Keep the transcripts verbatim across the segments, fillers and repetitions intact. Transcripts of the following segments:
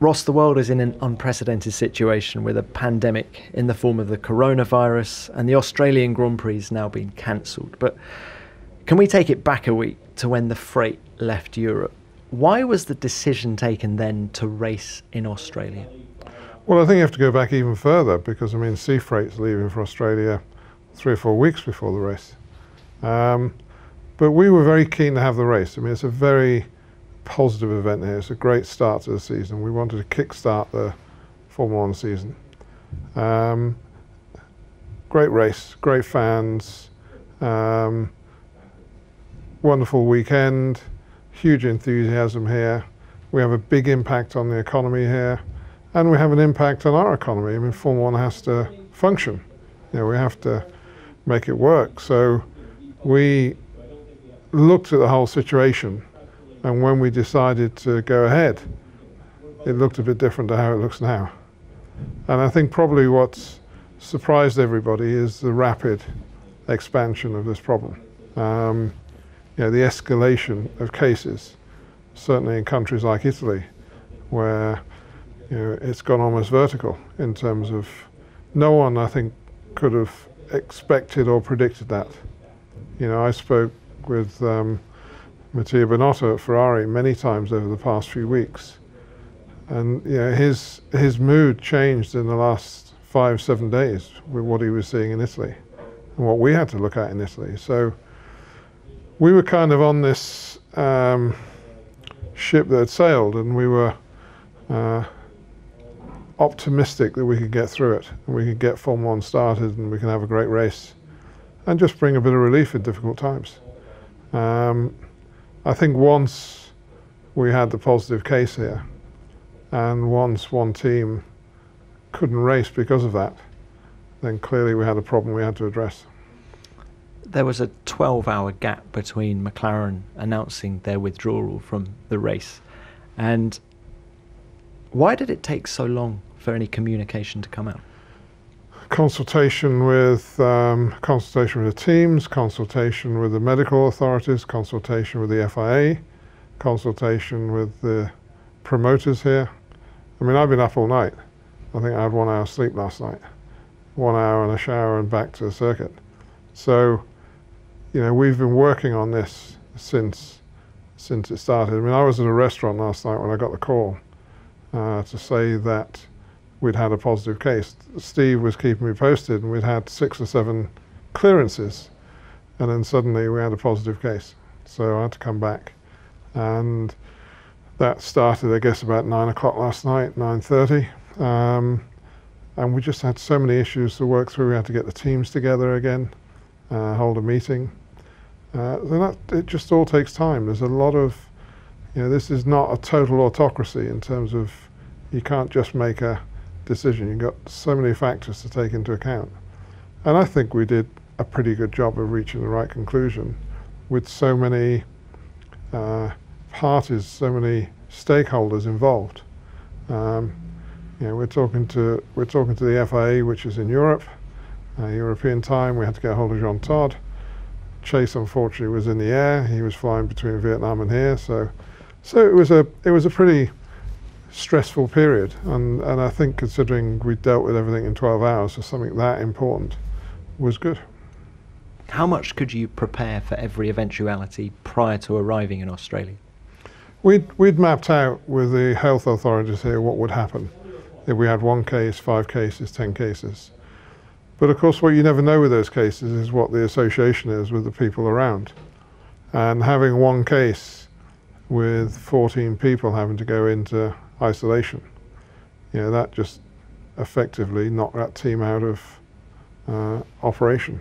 Ross, the world is in an unprecedented situation with a pandemic in the form of the coronavirus, and the Australian Grand Prix has now been cancelled. But can we take it back a week to when the freight left Europe? Why was the decision taken then to race in Australia? Well, I think you have to go back even further, because, I mean, sea freight's leaving for Australia three or four weeks before the race. Um, but we were very keen to have the race. I mean, it's a very positive event here. It's a great start to the season. We wanted to kickstart the Formula One season. Um, great race, great fans, um, wonderful weekend, huge enthusiasm here. We have a big impact on the economy here, and we have an impact on our economy. I mean, Formula One has to function. You know, we have to make it work. So we looked at the whole situation, and when we decided to go ahead, it looked a bit different to how it looks now. And I think probably what's surprised everybody is the rapid expansion of this problem. Um, you know, the escalation of cases, certainly in countries like Italy, where you know, it's gone almost vertical in terms of no one, I think, could have expected or predicted that. You know, I spoke with um, Mattia Bonotto at Ferrari many times over the past few weeks, and you know, his his mood changed in the last five seven days with what he was seeing in Italy and what we had to look at in Italy. So we were kind of on this um, ship that had sailed, and we were uh, optimistic that we could get through it, and we could get Formula One started, and we can have a great race, and just bring a bit of relief in difficult times. Um, I think once we had the positive case here, and once one team couldn't race because of that, then clearly we had a problem we had to address. There was a twelve hour gap between McLaren announcing their withdrawal from the race. And why did it take so long for any communication to come out? Consultation with um, consultation with the teams, consultation with the medical authorities, consultation with the F I A, consultation with the promoters here. I mean, I've been up all night. I think I had one hour sleep last night, one hour and a shower and back to the circuit. So, you know, we've been working on this since since it started. I mean, I was at a restaurant last night when I got the call uh, to say that we'd had a positive case. Steve was keeping me posted, and we'd had six or seven clearances, and then suddenly we had a positive case. So I had to come back, and that started, I guess, about nine o'clock last night, nine thirty. Um, and we just had so many issues to work through. We had to get the teams together again, uh, hold a meeting. Uh, so that, it just all takes time. There's a lot of, you know, this is not a total autocracy in terms of, you can't just make a decision. You've got so many factors to take into account. And I think we did a pretty good job of reaching the right conclusion with so many uh, parties, so many stakeholders involved. Um, you know, we're talking to we're talking to the F I A, which is in Europe, uh, European time. We had to get a hold of Jean Todt. Chase, unfortunately, was in the air. He was flying between Vietnam and here, so so it was a it was a pretty stressful period, and, and I think considering we dealt with everything in twelve hours, so something that important was good. How much could you prepare for every eventuality prior to arriving in Australia? We'd, we'd mapped out with the health authorities here what would happen if we had one case, five cases, ten cases. But of course what you never know with those cases is what the association is with the people around. And having one case with fourteen people having to go into isolation, you know, that just effectively knocked that team out of uh, operation,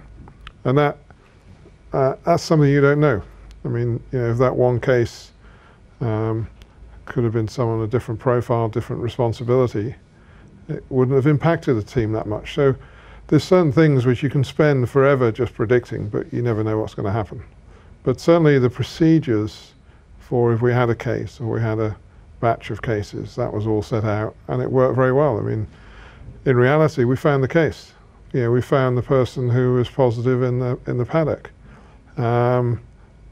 and that uh, that's something you don't know. I mean, you know, if that one case um, could have been someone a different profile, different responsibility, it wouldn't have impacted the team that much. So there's certain things which you can spend forever just predicting, but you never know what's going to happen. But certainly the procedures for if we had a case or we had a batch of cases, that was all set out, and it worked very well. I mean, in reality, we found the case. You know, we found the person who was positive in the in the paddock, um,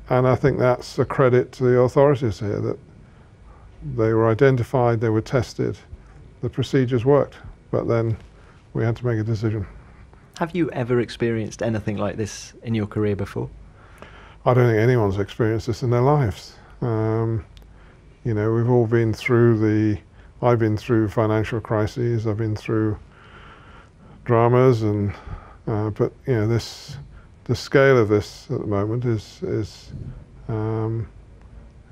and I think that's a credit to the authorities here that They were identified, they were tested, the procedures worked, but then we had to make a decision. Have you ever experienced anything like this in your career before? I don't think anyone's experienced this in their lives. Um, you know, we've all been through the, I've been through financial crises, I've been through dramas, and uh, but you know, this, the scale of this at the moment is, is um,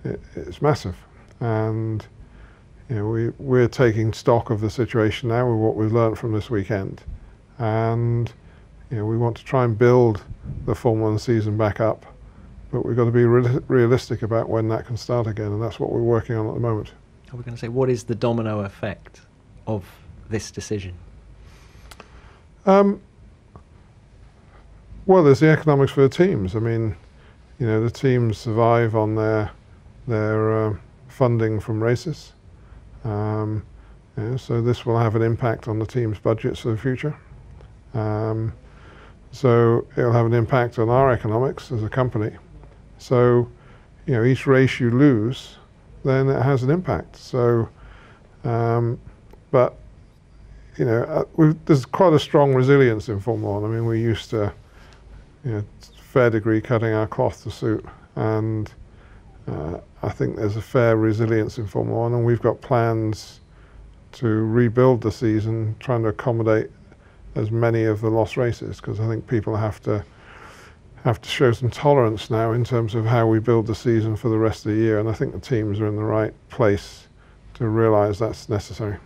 it, it's massive. And you know, we, we're taking stock of the situation now with what we've learned from this weekend. And you know, we want to try and build the Formula One season back up, but we've got to be re realistic about when that can start again, and that's what we're working on at the moment. Are we going to say, what is the domino effect of this decision? Um, well, there's the economics for the teams. I mean, you know, the teams survive on their, their uh, funding from races. Um, you know, so this will have an impact on the team's budgets for the future. Um, so it'll have an impact on our economics as a company. So, you know, each race you lose, then it has an impact. So, um, but, you know, uh, we've, there's quite a strong resilience in Formula One. I mean, we used to, you know, to a fair degree cutting our cloth to suit, and uh, I think there's a fair resilience in Formula One, and we've got plans to rebuild the season, trying to accommodate as many of the lost races, because I think people have to have to show some tolerance now in terms of how we build the season for the rest of the year, and I think the teams are in the right place to realise that's necessary.